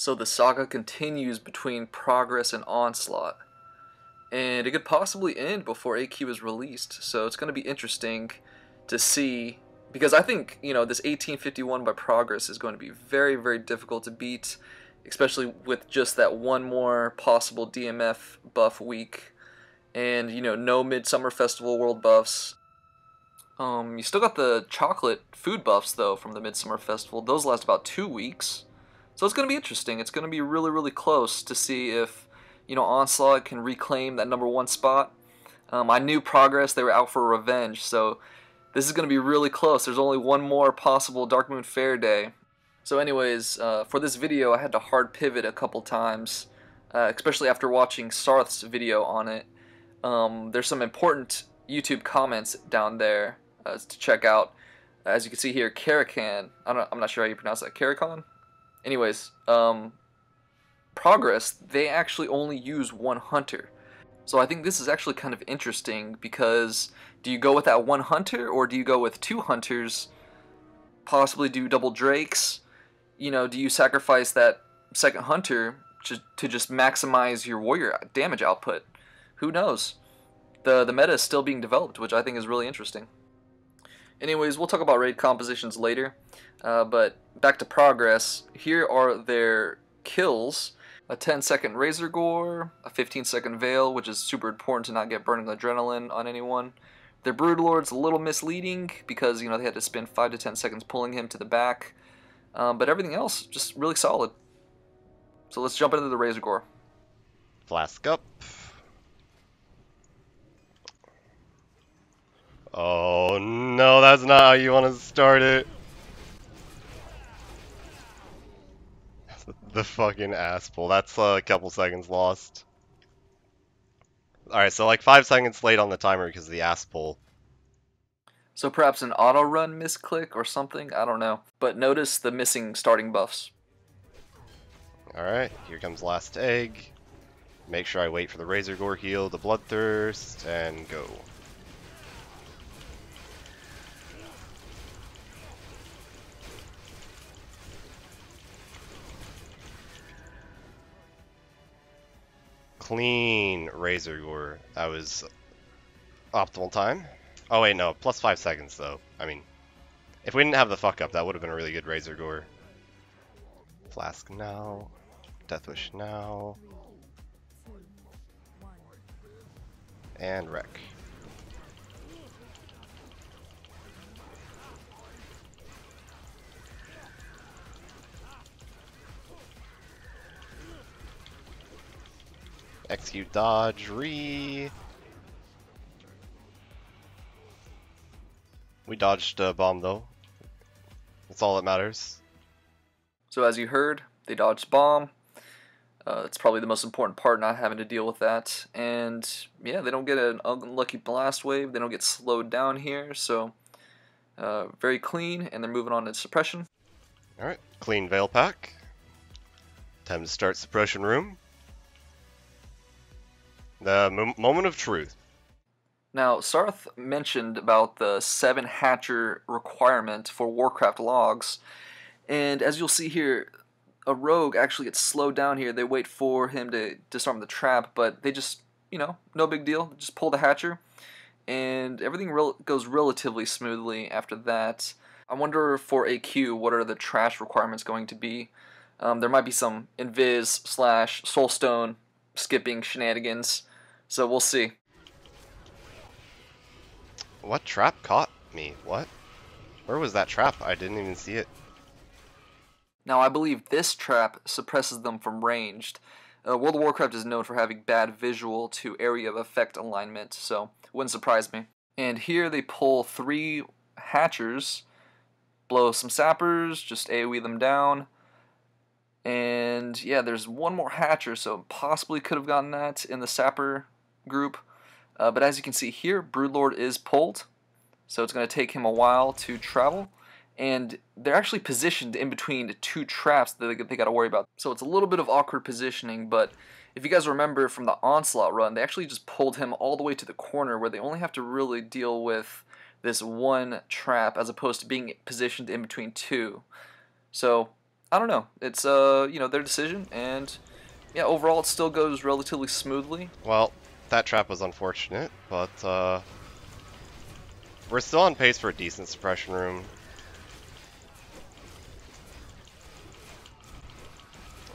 so the saga continues between Progress and Onslaught. And it could possibly end before AQ is released, so it's going to be interesting to see, because I think, you know, this 1851 by Progress is going to be very, very difficult to beat, especially with just that one more possible DMF buff week, and, you know, no Midsummer Festival world buffs. You still got the chocolate food buffs, though, from the Midsummer Festival. Those last about 2 weeks, so it's going to be interesting. It's going to be really, really close to see if, you know, Onslaught can reclaim that #1 spot. I knew Progress, they were out for revenge, so this is going to be really close. There's only one more possible Darkmoon Faire day. So anyways, for this video I had to hard pivot a couple times, especially after watching Sarth's video on it. There's some important YouTube comments down there to check out. As you can see here, Karakan, I'm not sure how you pronounce that, Karakan? Anyways, Progress, they actually only use one hunter. So I think this is actually kind of interesting, because do you go with that one hunter, or do you go with two hunters, possibly do double drakes? You know, do you sacrifice that second hunter to just maximize your warrior damage output? Who knows? The meta is still being developed, which I think is really interesting. Anyways, we'll talk about raid compositions later, but back to Progress. Here are their kills. A 10-second Razorgore, a 15-second Veil, which is super important to not get burning adrenaline on anyone. Their Broodlord's a little misleading because, you know, they had to spend 5 to 10 seconds pulling him to the back. But everything else, just really solid. So let's jump into the Razorgore. Flask up. Oh no, that's not how you want to start it. The fucking ass pull. That's a couple seconds lost. Alright, so like 5 seconds late on the timer because of the ass pull. So perhaps an auto run misclick or something? I don't know. But notice the missing starting buffs. Alright, here comes last egg. Make sure I wait for the Razorgore heal, the Bloodthirst, and go. Clean Razorgore. That was optimal time. Oh wait, no, plus 5 seconds though. I mean, if we didn't have the fuck up, that would have been a really good Razorgore. Flask now. Deathwish now. And wreck. Execute, dodge, We dodged a bomb though. That's all that matters. So as you heard, they dodged bomb. It's probably the most important part, not having to deal with that. And yeah, they don't get an unlucky blast wave. They don't get slowed down here. So very clean, and they're moving on to suppression. All right, clean Veil pack. Time to start suppression room. The moment of truth. Now, Sarth mentioned about the 7 hatcher requirement for Warcraft logs, and as you'll see here, a rogue actually gets slowed down here. They wait for him to disarm the trap, but they just, you know, no big deal. Just pull the hatcher, and everything goes relatively smoothly after that. I wonder for AQ, what are the trash requirements going to be? There might be some invis / soulstone skipping shenanigans. So we'll see. What trap caught me? What? Where was that trap? I didn't even see it. Now I believe this trap suppresses them from ranged. World of Warcraft is known for having bad visual to area of effect alignment, so wouldn't surprise me. And here they pull 3 hatchers, blow some sappers, just AoE them down. And yeah, there's one more hatcher, so possibly could have gotten that in the sapper group. But as you can see here, Broodlord is pulled, so it's going to take him a while to travel. And they're actually positioned in between 2 traps that they got to worry about. So it's a little bit of awkward positioning, but if you guys remember from the Onslaught run, they actually just pulled him all the way to the corner where they only have to really deal with this one trap as opposed to being positioned in between 2. So I don't know. It's you know, their decision, and yeah, overall it still goes relatively smoothly. Well, that trap was unfortunate, but we're still on pace for a decent suppression room.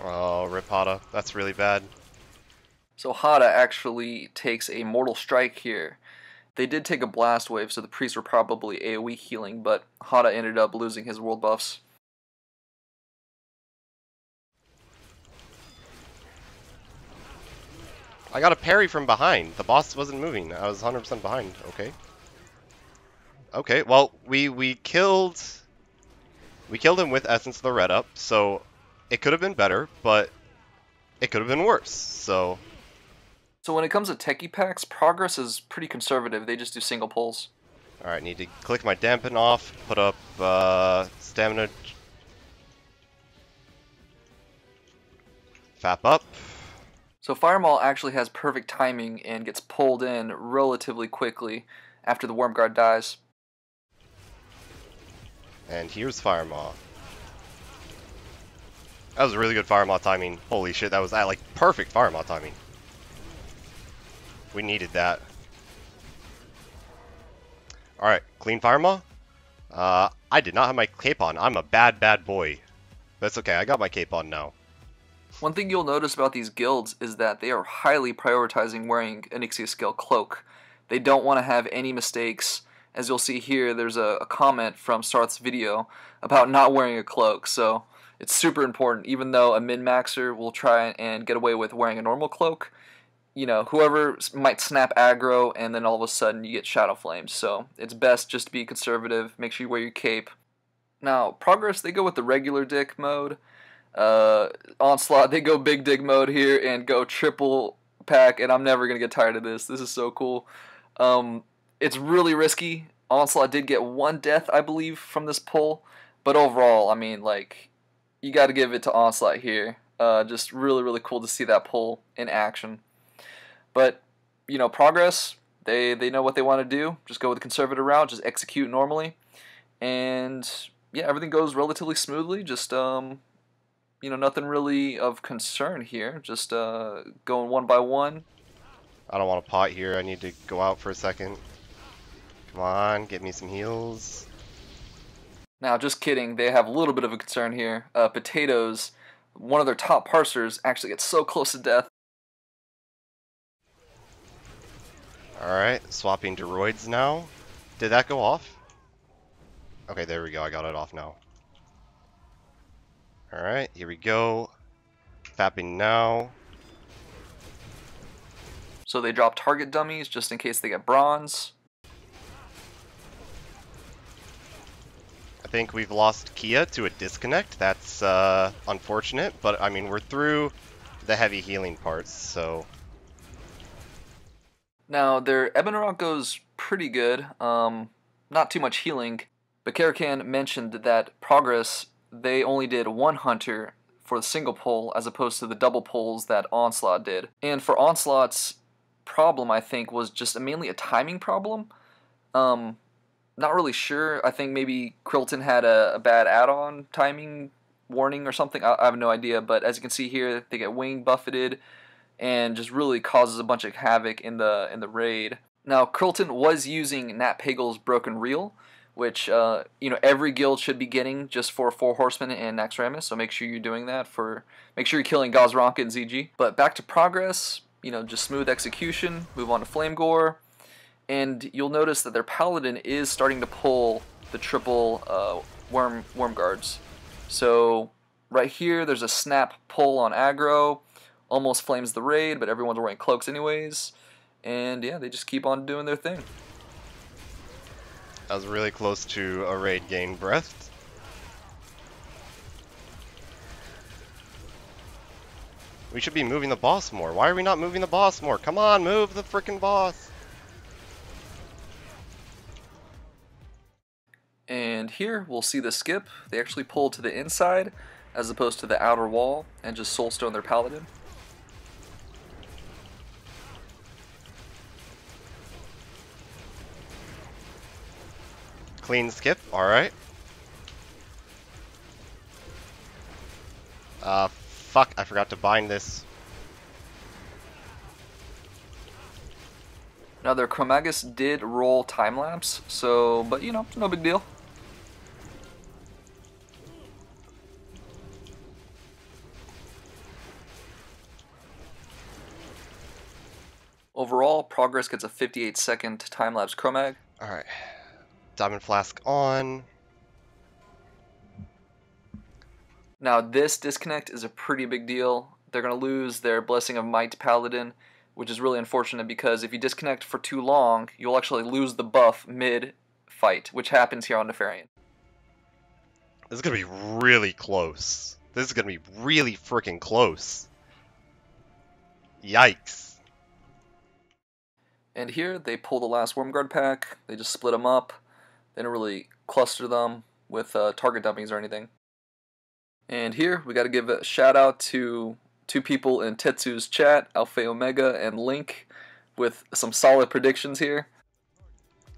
Oh, rip Hada. That's really bad. So Hada actually takes a Mortal Strike here. They did take a Blast Wave, so the priests were probably AoE healing, but Hada ended up losing his world buffs. I got a parry from behind. The boss wasn't moving. I was 100% behind. Okay. Okay, well, we killed him with Essence of the Red Up, so it could have been better, but it could have been worse, so... So when it comes to techie packs, Progress is pretty conservative. They just do single pulls. Alright, need to click my dampen off, put up stamina... Fap up. So Fire Maw actually has perfect timing and gets pulled in relatively quickly after the Wormguard dies. And here's Fire Maw. That was a really good Fire Maw timing. Holy shit, that was like perfect Fire Maw timing. We needed that. Alright, clean Fire Maw. I did not have my cape on. I'm a bad, bad boy. But it's okay, I got my cape on now. One thing you'll notice about these guilds is that they are highly prioritizing wearing an Ixia-Scale Cloak. They don't want to have any mistakes. As you'll see here, there's a comment from Sarth's video about not wearing a cloak, so it's super important. Even though a min-maxer will try and get away with wearing a normal cloak, you know, whoever might snap aggro, and then all of a sudden you get shadow flames. So it's best just to be conservative, make sure you wear your cape. Now, Progress, they go with the regular dick mode. Onslaught, they go big dig mode here and go triple pack, and I'm never gonna get tired of this. This is so cool. It's really risky. Onslaught did get one death, I believe, from this pull, but overall, I mean, like, you gotta give it to Onslaught here. Just really, really cool to see that pull in action. But, you know, Progress, they know what they want to do. Just go with the conservative route, just execute normally, and yeah, everything goes relatively smoothly. Just you know, nothing really of concern here. Just going one by one. I don't want to pot here. I need to go out for a second. Come on, get me some heals. Now, just kidding. They have a little bit of a concern here. Potatoes, one of their top parsers, actually gets so close to death. Alright, swapping droids now. Did that go off? Okay, there we go. I got it off now. Alright, here we go. Fapping now. So they drop target dummies just in case they get bronze. I think we've lost Kia to a disconnect. That's unfortunate, but I mean, we're through the heavy healing parts, so... Now, their Ebonroc goes pretty good. Not too much healing, but Karakan mentioned that Progress... they only did one hunter for the single pull as opposed to the double pulls that Onslaught did. And for Onslaught's problem, I think, was just mainly a timing problem. Not really sure. I think maybe Krilton had a bad add-on timing warning or something. I have no idea, but as you can see here, they get wing buffeted and just really causes a bunch of havoc in the raid. Now, Krilton was using Nat Pagle's broken reel, which, you know, every guild should be getting just for 4 Horsemen and Naxxramas, so make sure you're doing that for... Make sure you're killing Gazranka and ZG. But back to Progress, you know, just smooth execution, move on to Flamegore, and you'll notice that their Paladin is starting to pull the triple Wormguards. So, right here, there's a snap pull on aggro, almost flames the raid, but everyone's wearing cloaks anyways, and yeah, they just keep on doing their thing. I was really close to a raid gain breath. We should be moving the boss more. Why are we not moving the boss more? Come on, move the frickin' boss! And here, we'll see the skip. They actually pull to the inside, as opposed to the outer wall, and just soulstone their paladin. Clean skip, alright. Fuck, I forgot to bind this. Now their Chromagus did roll time-lapse, so, but you know, no big deal. Overall, Progress gets a 58-second time-lapse Chromag. Alright. Diamond Flask on. Now, this disconnect is a pretty big deal. They're going to lose their Blessing of Might Paladin, which is really unfortunate because if you disconnect for too long, you'll actually lose the buff mid-fight, which happens here on Nefarian. This is going to be really close. This is going to be really freaking close. Yikes. And here, they pull the last Wormguard pack, they just split them up, they don't really cluster them with target dummies or anything. And here, we gotta give a shout out to two people in Tetsu's chat, Alpha Omega and Link, with some solid predictions here.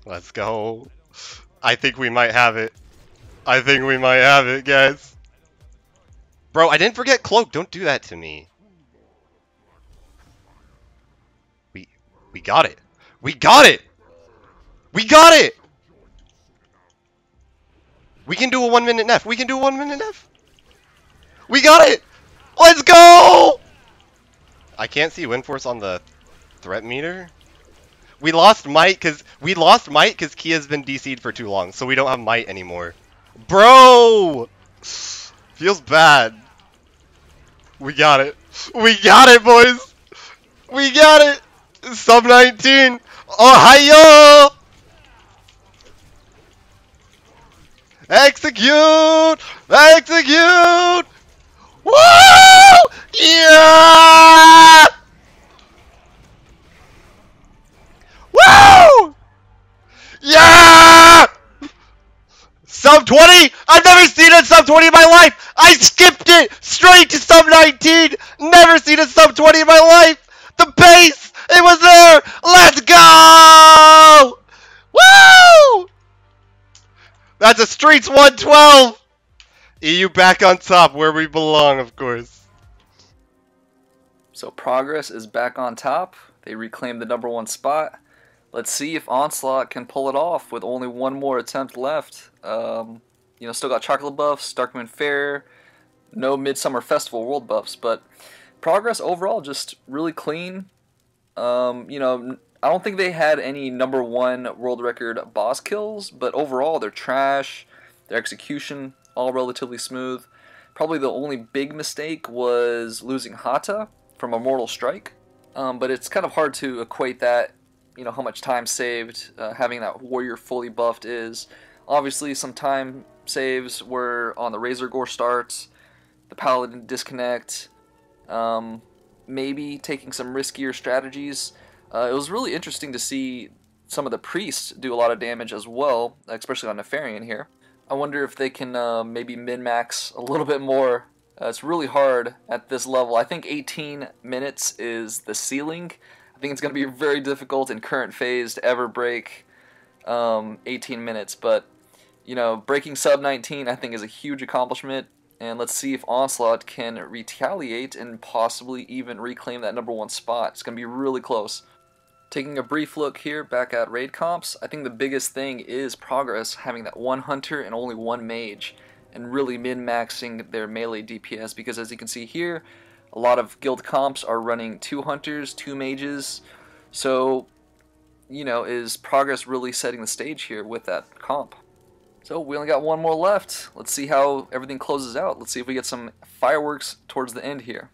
Let's go. I think we might have it. I think we might have it, guys. Bro, I didn't forget Cloak, don't do that to me. We got it. We got it! We got it! We can do a 1 minute Nef. We can do a 1 minute Nef. We got it! Let's go! I can't see Wind Force on the threat meter. We lost Might because Kia's been DC'd for too long, so we don't have Might anymore. Bro! Feels bad. We got it. We got it, boys! We got it! Sub 19! Ohio! Execute! Execute! Woo! Yeah! Woo! Yeah! Sub 20? I've never seen a sub 20 in my life! I skipped it straight to sub 19! Never seen a sub 20 in my life! The pace! It was there! Let's go! Woo! That's a Streets 112! EU back on top, where we belong, of course. So Progress is back on top. They reclaim the #1 spot. Let's see if Onslaught can pull it off with only one more attempt left. You know, still got Chocolate buffs, Darkmoon Faire, no Midsummer Festival world buffs, but Progress overall just really clean. You know, I don't think they had any #1 world record boss kills, but overall their trash, their execution, all relatively smooth. Probably the only big mistake was losing Hada from a mortal strike, but it's kind of hard to equate that, you know, how much time saved having that warrior fully buffed is. Obviously some time saves were on the Razorgore starts, the Paladin disconnect, maybe taking some riskier strategies. It was really interesting to see some of the priests do a lot of damage as well, especially on Nefarian here. I wonder if they can maybe min-max a little bit more. It's really hard at this level. I think 18 minutes is the ceiling. I think it's going to be very difficult in current phase to ever break 18 minutes, but you know, breaking sub 19 I think is a huge accomplishment. And let's see if Onslaught can retaliate and possibly even reclaim that #1 spot. It's going to be really close. Taking a brief look here back at raid comps, I think the biggest thing is Progress having that one hunter and only one mage, and really min-maxing their melee DPS, because as you can see here, a lot of guild comps are running two hunters, two mages. So, you know, is Progress really setting the stage here with that comp? So we only got one more left. Let's see how everything closes out. Let's see if we get some fireworks towards the end here.